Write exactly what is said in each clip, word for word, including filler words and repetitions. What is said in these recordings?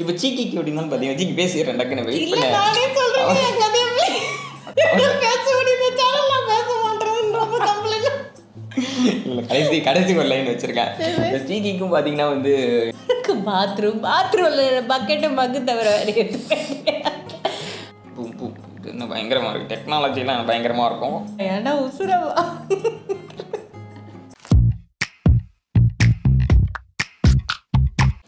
இப்போ சீக்கிக்கு அப்படின்னாலும் பார்த்தீங்கன்னா சீக்கி பேசிடுறேன் டக்குன்னு வெயிட் பண்ணேன். இல்லை கடைசி கடைசி ஒரு லைன் வச்சுருக்கேன். இப்போ சீக்கிக்கும் பார்த்தீங்கன்னா வந்து பாத்ரூம் பாத்ரூமில் பக்கெட்டு பக்கு தவிர வேறு இன்னும் பயங்கரமாக இருக்குது. டெக்னாலஜிலாம் பயங்கரமாக இருக்கும். ஏன்னா உசுரவா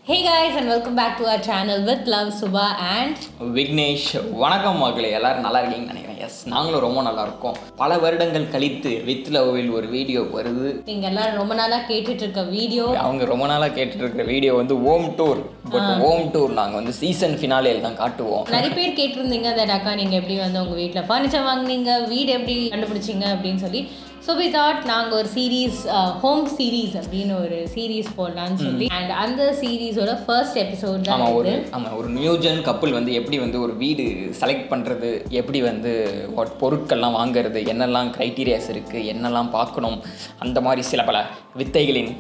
Hey guys and welcome back to our channel with love Subha and Vignesh. வணக்கம் மக்களே, எல்லாரும் நல்லா இருக்கீங்கன்னு நினைக்கிறேன். எஸ், நாங்களும் ரொம்ப நல்லா இருக்கோம். பல வருடங்கள் கழித்து வித் லவ்வில் ஒரு வீடியோ வருது. நீங்கள் எல்லாரும் ரொம்ப நாளாக கேட்டுட்டு இருக்க வீடியோ, அவங்க ரொம்ப நாளாக கேட்டுட்டு இருக்கிற வீடியோ வந்து home tour. But home tour நாங்கள் வந்து சீசன் ஃபினாலேல தான் காட்டுவோம். நிறைய பேர் கேட்டிருந்தீங்க அந்த அக்கா நீங்கள் எப்படி வந்து உங்கள் வீட்டில் ஃபர்னிச்சர் வாங்கினீங்க, வீடு எப்படி கண்டுபிடிச்சிங்க அப்படின்னு சொல்லி. ஸோ வி தாட் நாங்கள் ஒரு சீரீஸ் ஹோம் சீரீஸ் அப்படின்னு ஒரு சீரீஸ் போடலான்னு சொல்லி, அண்ட் அந்த சீரீஸோட ஃபர்ஸ்ட் எபிசோட் தான் ஒரு ஆமாம் ஒரு நியூஜென் கப்புள் வந்து எப்படி வந்து ஒரு வீடு செலக்ட் பண்ணுறது, எப்படி வந்து வாட் பொருட்கள்லாம் வாங்கிறது, என்னெல்லாம் க்ரைட்டீரியாஸ் இருக்குது, என்னெல்லாம் பார்க்கணும், அந்த மாதிரி சில பல வித்தைகளின்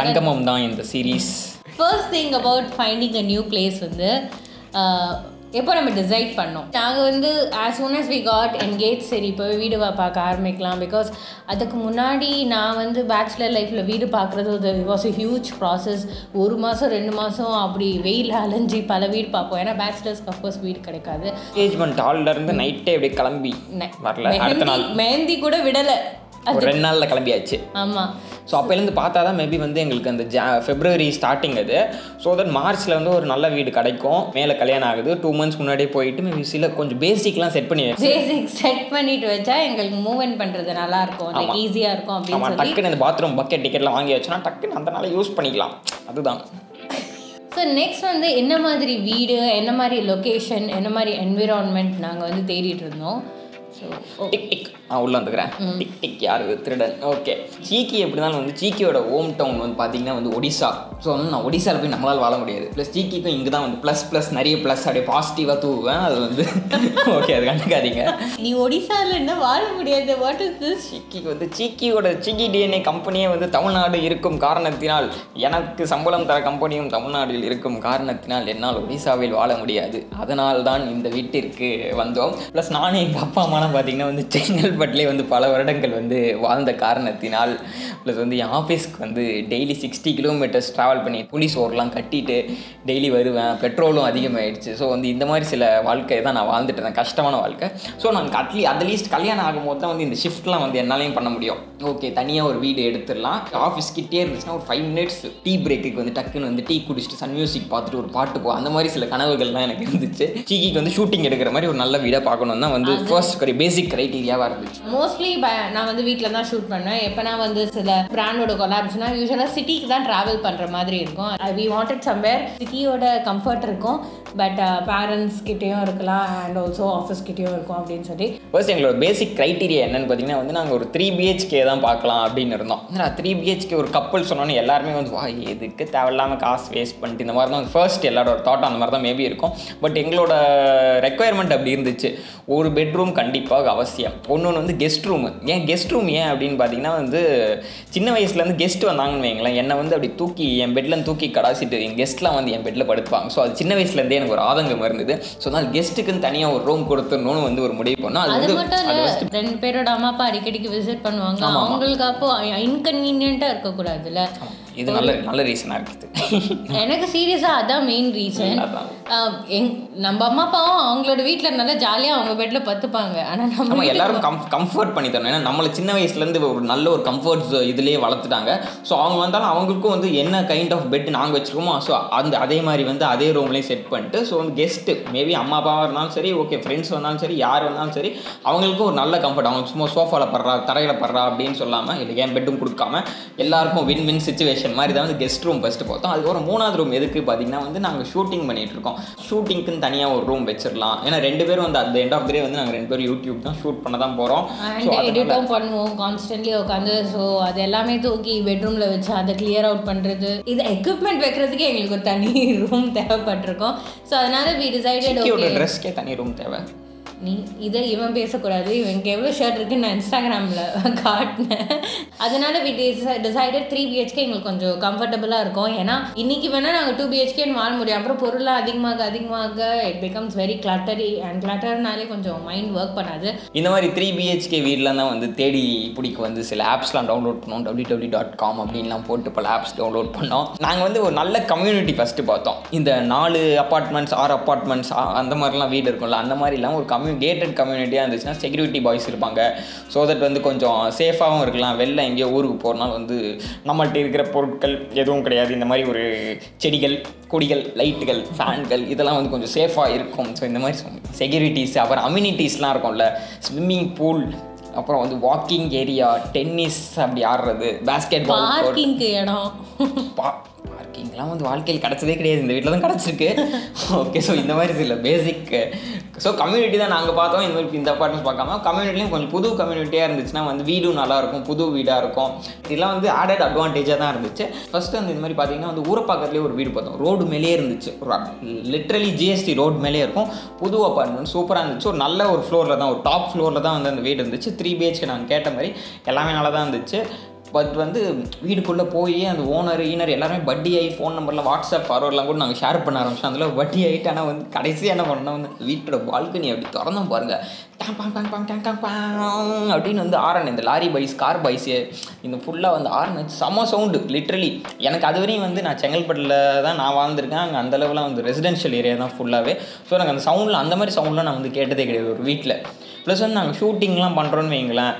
சங்கமம் தான் இந்த series. First thing about finding a new place வந்து எப்போ நம்ம டிசைட் பண்ணோம். நாங்கள் வந்து as soon as we got engaged, சரி இப்போ வீடு பார்க்க ஆரம்பிக்கலாம். பிகாஸ் அதுக்கு முன்னாடி நான் வந்து பேச்சுலர் லைஃப்பில் வீடு பார்க்குறது அது வாஸ் அ ஹியூஜ் ப்ராசஸ். ஒரு மாதம் ரெண்டு மாதம் அப்படி வெயில் அலைஞ்சி பல வீடு பார்ப்போம். ஏன்னா பேச்சுலர்ஸ்க்கு அஃப்கோர்ஸ் வீடு கிடைக்காது. என்கேஜ்மெண்ட் ஹாலிலேருந்து நைட்டே அப்படியே கிளம்பி வரல, அடுத்த நாள் மெஹந்தி கூட விடலை, ரெண்டு நாளில் கிளம்பியாச்சு. ஆமாம். ஸோ அப்போலேருந்து பார்த்தா தான் மேபி வந்து எங்களுக்கு அந்த ஜா ஃபெப்ரவரி ஸ்டார்டிங் அது. ஸோ தட் மார்ச்சில் வந்து ஒரு நல்ல வீடு கிடைக்கும். மேலே கல்யாணம் ஆகுது, டூ மந்த்ஸ் முன்னாடியே போயிட்டு மேபி சில கொஞ்சம் பேசிக்லாம் செட் பண்ணி வச்சு பேசிக் செட் பண்ணிட்டு வச்சா எங்களுக்கு மூவ் இன் பண்ணுறது நல்லாயிருக்கும், ஈஸியாக இருக்கும் அப்படின்னு. டக்குன்னு அந்த பாத்ரூம் பக்கெட் டிக்கெட்லாம் வாங்கி வச்சோன்னா டக்குன்னு அந்த நாளை யூஸ் பண்ணிக்கலாம். அதுதான். ஸோ நெக்ஸ்ட் வந்து என்ன மாதிரி வீடு, என்ன மாதிரி லொக்கேஷன், என்ன மாதிரி என்விரான்மெண்ட் நாங்கள் வந்து தேடிட்டு இருந்தோம். டிக் டிக் நான் உள்ளே வந்துக்கிறேன். டிக் டிக் யார் திருடன்? ஓகே, சீக்கி எப்படினாலும் வந்து சீக்கியோட ஹோம் டவுன் வந்து பார்த்தீங்கன்னா வந்து ஒடிசா. ஸோ வந்து நான் ஒடிசாவில் போய் நம்மளால் வாழ முடியாது. ப்ளஸ் சீக்கிக்கும் இங்கே தான் வந்து ப்ளஸ் ப்ளஸ் நிறைய ப்ளஸ் அப்படியே பாசிட்டிவாக தூவுவேன். அது வந்து ஓகே, அது கண்டுக்காதீங்க. நீ ஒடிசாவில் என்ன வாழ முடியாது? What is this? சீக்கிக்கு வந்து சீக்கியோட சீக்கி டிஎன்ஏ கம்பெனியே வந்து தமிழ்நாடு இருக்கும் காரணத்தினால், எனக்கு சம்பளம் தர கம்பெனியும் தமிழ்நாட்டில் இருக்கும் காரணத்தினால் என்னால் ஒடிசாவில் வாழ முடியாது. அதனால் தான் இந்த வீட்டிற்கு வந்தோம். ப்ளஸ் நானே எங்கள் அப்பா அம்மாலாம் பார்த்தீங்கன்னா வந்து செங்கல் பட்லேயே வந்து பல வருடங்கள் வந்து வாழ்ந்த காரணத்தினால், ப்ளஸ் வந்து என் ஆஃபீஸ்க்கு வந்து டெய்லி சிக்ஸ்டி கிலோமீட்டர்ஸ் ட்ராவல் பண்ணி புலி சோர்லாம் கட்டிட்டு டெய்லி வருவேன். பெட்ரோலும் அதிகமாகிடுச்சு. ஸோ வந்து இந்த மாதிரி சில வாழ்க்கையை தான் நான் வாழ்ந்துட்டு இருந்தேன், கஷ்டமான வாழ்க்கை. ஸோ நமக்கு அட்லீ அட்லீஸ்ட் கல்யாணம் ஆகும்போது தான் வந்து இந்த ஷிஃப்ட்லாம் வந்து என்னாலையும் பண்ண முடியும். ஓகே, தனியாக ஒரு வீடு எடுத்துடலாம். ஆஃபீஸ் கிட்டே இருந்துச்சுன்னா ஒரு ஃபைவ் மினிட்ஸ் டீ பிரேக்குக்கு வந்து டக்குன்னு வந்து டீ குடிச்சிட்டு சன் மியூசிக் பார்த்துட்டு ஒரு பாட்டு போ, அந்த மாதிரி சில கனவுகள்லாம் எனக்கு இருந்துச்சு. சீக்கிக்கு வந்து ஷூட்டிங் எடுக்கிற மாதிரி ஒரு நல்ல வீடாக பார்க்கணும் தான் வந்து ஃபர்ஸ்ட் பேசிக் க்ரைட்டீரியாவாக இருந்துச்சு. மோஸ்ட்லி நான் வந்து வீட்டில் தான் ஷூட் பண்ணுவேன். எப்போனா வந்து சில பிராண்டோட கொலாப்ஸ்னால் யூஸ்வலாக சிட்டிக்கு தான் ட்ராவல் பண்ணுற மாதிரி இருக்கும். வி வாண்டட் சம்வேர் சிட்டியோட கம்ஃபர்ட் இருக்கும், பட் பேரண்ட்ஸ் கிட்டேயும் இருக்கலாம் அண்ட் ஆல்சோ ஆஃபீஸ் கிட்டேயும் இருக்கும் அப்படின்னு சொல்லி. ஃபர்ஸ்ட் எங்களோட பேசிக் க்ரைட்டீரியா என்னென்னு பார்த்தீங்கன்னா வந்து நாங்கள் ஒரு த்ரீ பிஹெச்கே தான் பார்க்கலாம் அப்படின்னு இருந்தோம். நான் த்ரீ பிஹெச்கே ஒரு கப்பல் சொன்னோன்னு எல்லாருமே வந்து வா எதுக்கு தேவையில்லாமல் காசு வேஸ்ட் பண்ணிட்டு இந்த மாதிரி தான் ஃபர்ஸ்ட் எல்லாரோட தாட்டும் அந்த மாதிரி தான் மேபி இருக்கும். பட் எங்களோட ரெக்குயர்மெண்ட் அப்படி இருந்துச்சு. ஒரு பெட்ரூம் கண்டிப்பாக அவசியம். ஒன்று வந்து கெஸ்ட் ரூம். ஏன் கெஸ்ட் ரூம் ஏன் அப்படின்னு பார்த்தீங்கன்னா வந்து சின்ன வயசுலேருந்து கெஸ்ட் வந்தாங்கன்னு வைங்களேன், என்னை வந்து அப்படி தூக்கி என் பெட்டில் தூக்கி கடாசிட்டு என் கெஸ்ட்லாம் வந்து என் பெட்டில் படுப்பாங்க. ஸோ அது சின்ன வயசுலேருந்தே எனக்கு ஒரு ஆதங்கம் இருந்தது. ஸோ அதனால் கெஸ்ட்டுக்குன்னு தனியாக ஒரு ரூம் கொடுத்துடணும்னு வந்து ஒரு முடிவு பண்ணோம். அது வந்து ரெண்டு பேரோட அம்மா அப்பா அடிக்கடிக்கு விசிட் பண்ணுவாங்க, அவங்களுக்கு அப்போ இன்கன்வீனியன்ட்டாக இருக்கக்கூடாதுல்ல. இது நல்ல நல்ல ரீசனாக இருக்குது. எனக்கு சீரியஸாக அதான் மெயின் ரீசன். எங் நம்ம அம்மா அப்பாவும் அவங்களோட வீட்டில் நல்லா ஜாலியாக அவங்க பெட்டில் பார்த்துப்பாங்க. ஆனால் நம்ம எல்லாரும் கம் கம்ஃபர்ட் பண்ணி தரணும். ஏன்னா நம்மளை சின்ன வயசுலேருந்து ஒரு நல்ல ஒரு கம்ஃபர்ட் இதுலேயே வளர்த்துட்டாங்க. ஸோ அவங்க வந்தாலும் அவங்களுக்கும் வந்து என்ன கைண்ட் ஆஃப் பெட் நாங்கள் வச்சுருக்கோமோ ஸோ அந்த அதே மாதிரி வந்து அதே ரூம்லேயும் செட் பண்ணிட்டு. ஸோ வந்து கெஸ்ட்டு மேபி அம்மா அப்பாவாக இருந்தாலும் சரி, ஓகே ஃப்ரெண்ட்ஸ் வந்தாலும் சரி, யார் வந்தாலும் சரி, அவங்களுக்கும் ஒரு நல்ல கம்ஃபர்ட். அவங்க சும்மா சோஃபாவில் படுறா தரையில் படுறா அப்படின்னு சொல்லாமல், இல்லை ஏன் பெட்டும் கொடுக்காம எல்லாருக்கும் வின் வின் சுச்சுவேஷன் மாதிரி தான் வந்து கெஸ்ட் ரூம் ஃபஸ்ட்டு பார்த்தோம். அதுக்கப்புறம் மூணாவது ரூம் எதுக்கு பார்த்தீங்கன்னா வந்து நாங்கள் ஷூட்டிங் பண்ணிகிட்டு இருக்கோம், ஷூட்டிங்க்குன்னு தனியாக ஒரு ரூம் வச்சிடலாம். ஏன்னா ரெண்டு பேரும் வந்து at the end of the day வந்து நாங்கள் ரெண்டு பேரும் யூடியூப் தான் ஷூட் பண்ண தான் போகிறோம். ஸோ எடிட்டும் பண்ணுவோம் கான்ஸ்டன்ட்லி உட்காந்து. ஸோ அது எல்லாமே தூக்கி பெட்ரூமில் வச்சு அதை கிளியர் அவுட் பண்ணுறது, இது எக்யூப்மெண்ட் வைக்கிறதுக்கு எங்களுக்கு ஒரு தனி ரூம் தேவைப்பட்டிருக்கோம். ஸோ அதனால் வி டிசைடட் ஓகே ட்ரெஸ்க்கே தனி ரூம் தேவை. நீ இதை இவன் பேசக்கூடாது, இவனுக்கு எவ்வளோ ஷர்ட் இருக்குன்னு நான் இன்ஸ்டாகிராமில் காட்டினேன். அதனால வி டிசைடட் த்ரீ பிஹெச்கே எங்களுக்கு கொஞ்சம் கம்ஃபர்டபுளாக இருக்கும். ஏன்னா இன்றைக்கி வேணால் நாங்கள் டூ பிஹெச்கேன்னு வாழ முடியும். அப்புறம் பொருளாக அதிகமாக அதிகமாக it becomes very cluttery and கிளட்டர்னாலே கொஞ்சம் மைண்ட் ஒர்க் பண்ணாது. இந்த மாதிரி த்ரீ பிஹெச்கே வீடெலாம் தான் வந்து தேடி பிடிக்க வந்து சில ஆப்ஸ்லாம் டவுன்லோட் பண்ணோம். டபிள்யூ டபிள்யூ டாட் காம் அப்படின்லாம் போட்டு பல ஆப்ஸ் டவுன்லோட் பண்ணோம். நாங்கள் வந்து ஒரு நல்ல கம்யூனிட்டி ஃபஸ்ட்டு பார்த்தோம். இந்த நாலு அப்பார்ட்மெண்ட்ஸ் ஆறு அப்பார்ட்மெண்ட்ஸ் அந்த மாதிரிலாம் வீடு இருக்கும்ல, அந்த மாதிரிலாம் ஒரு கம்யூ கேட்டட் கம்யூனிட்டியாக இருந்துச்சுன்னா செக்யூரிட்டி பாய்ஸ் இருப்பாங்க. ஸோ தட் வந்து கொஞ்சம் சேஃபாகவும் இருக்கலாம். வெளில எங்கேயோ ஊருக்கு போகிறனால வந்து நம்மள்கிட்ட இருக்கிற பொருட்கள் எதுவும் கிடையாது. இந்த மாதிரி ஒரு செடிகள் கொடிகள் லைட்டுகள் ஃபேன்கள் இதெல்லாம் வந்து கொஞ்சம் சேஃபாக இருக்கும். ஸோ இந்த மாதிரி செக்யூரிட்டிஸ் அப்புறம் அம்யூனிட்டிஸ்லாம் இருக்கும்ல, ஸ்விம்மிங் பூல், அப்புறம் வந்து வாக்கிங் ஏரியா, டென்னிஸ் அப்படி ஆடுறது, பேஸ்கெட் பால், பார்க்கிங்க்கு இடம். பார்க்கிங்லாம் வந்து வாழ்க்கையில் கிடச்சதே கிடையாது, இந்த வீட்டில் தான் கிடச்சிருக்கு. ஓகே, ஸோ இந்த மாதிரி சில பேசிக் ஸோ கம்யூனிட்டி தான் நாங்கள் பார்த்தோம். இந்த மாதிரி இந்த அப்பார்ட்மெண்ட்ஸ் பார்க்காம கம்யூனிட்டிலையும் கொஞ்சம் புது கம்யூனிட்டியாக இருந்துச்சுன்னா வந்து வீடும் நல்லாயிருக்கும், புது வீடாக இருக்கும். இதெல்லாம் வந்து ஆடட் அட்வான்டேஜாக தான் இருந்துச்சு. ஃபஸ்ட்டு வந்து இந்த மாதிரி பார்த்தீங்கன்னா வந்து ஊரை பக்கத்துலேயே ஒரு வீடு பார்த்தோம், ரோடு மேலேயே இருந்துச்சு, லிட்ரலி ஜிஎஸ்டி ரோடு மேலேயே இருக்கும். புது அப்பார்ட்மெண்ட் சூப்பராக இருந்துச்சு. ஒரு நல்ல ஒரு ஃப்ளோரில் தான், ஒரு டாப் ஃப்ளோரில் தான் வந்து அந்த வீடு இருந்துச்சு. த்ரீ பிஹெச்கே நாங்கள் கேட்ட மாதிரி எல்லாமே நல்லா தான் இருந்துச்சு. பட் வந்து வீடுக்குள்ளே போய் அந்த ஓனர் ஈனர் எல்லாருமே பட்டி ஆகி ஃபோன் நம்பரில் வாட்ஸ்அப் ஃபார்வர்ட்லாம் கூட நாங்கள் ஷேர் பண்ண ஆரம்பிச்சோம். அதில் வட்டி ஆகிட்டு ஆனால் வந்து கடைசியாக என்ன பண்ணோம் வந்து வீட்டோட பால்கனி அப்படி திறந்தோம் பாருங்கள், டேங் பாங் பாங் டேங் டேங் பாங் அப்படின்னு வந்து ஆரன், இந்த லாரி பைஸ் கார் பைஸு இந்த ஃபுல்லாக வந்து ஆரன் வச்சு செம சவுண்டு. லிட்ரலி எனக்கு அதுவரையும் வந்து நான் செங்கல்பட்டில் தான் நான் வாழ்ந்துருக்கேன். அங்கே அந்தளவுலாம் வந்து ரெசிடென்ஷியல் ஏரியா தான் ஃபுல்லாகவே. ஸோ எனக்கு அந்த சவுண்டில் அந்த மாதிரி சவுண்ட்லாம் நான் வந்து கேட்டதே கிடையாது ஒரு வீட்டில். ப்ளஸ் வந்து நாங்கள் ஷூட்டிங்லாம் பண்ணுறோன்னு வைங்களேன்,